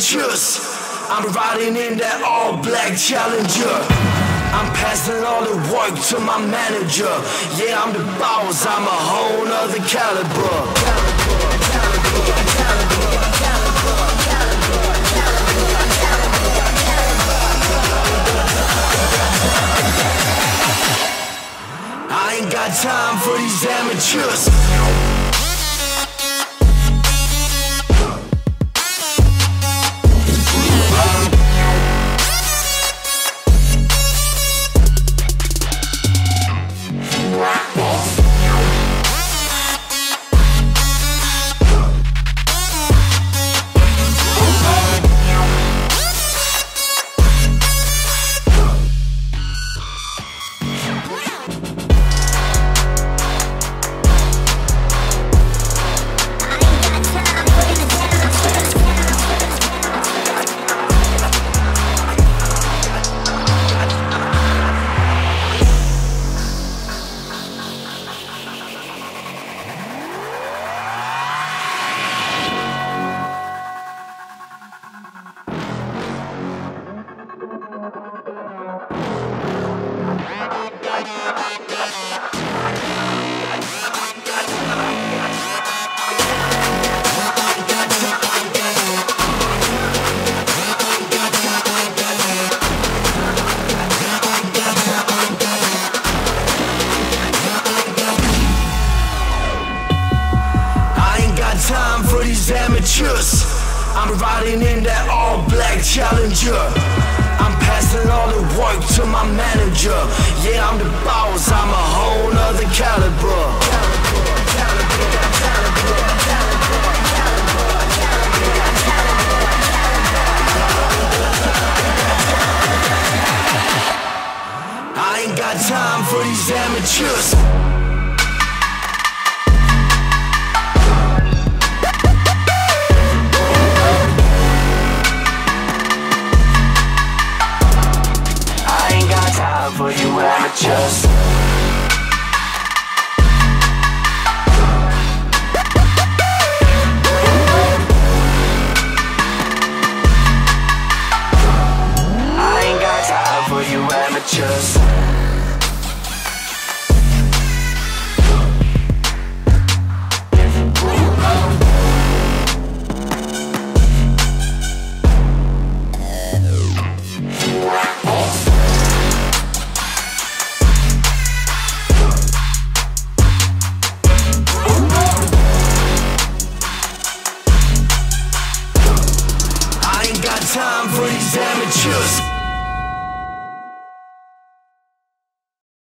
adventures. I'm riding in that all-black Challenger. I'm passing all the work to my manager. Yeah, I'm the boss, I'm a whole nother caliber. I ain't got time for these amateurs. Time for these amateurs. I'm riding in that all-black Challenger. I'm passing all the work to my manager. Yeah, I'm the boss, I'm a whole nother caliber. I ain't got time for these amateurs. Just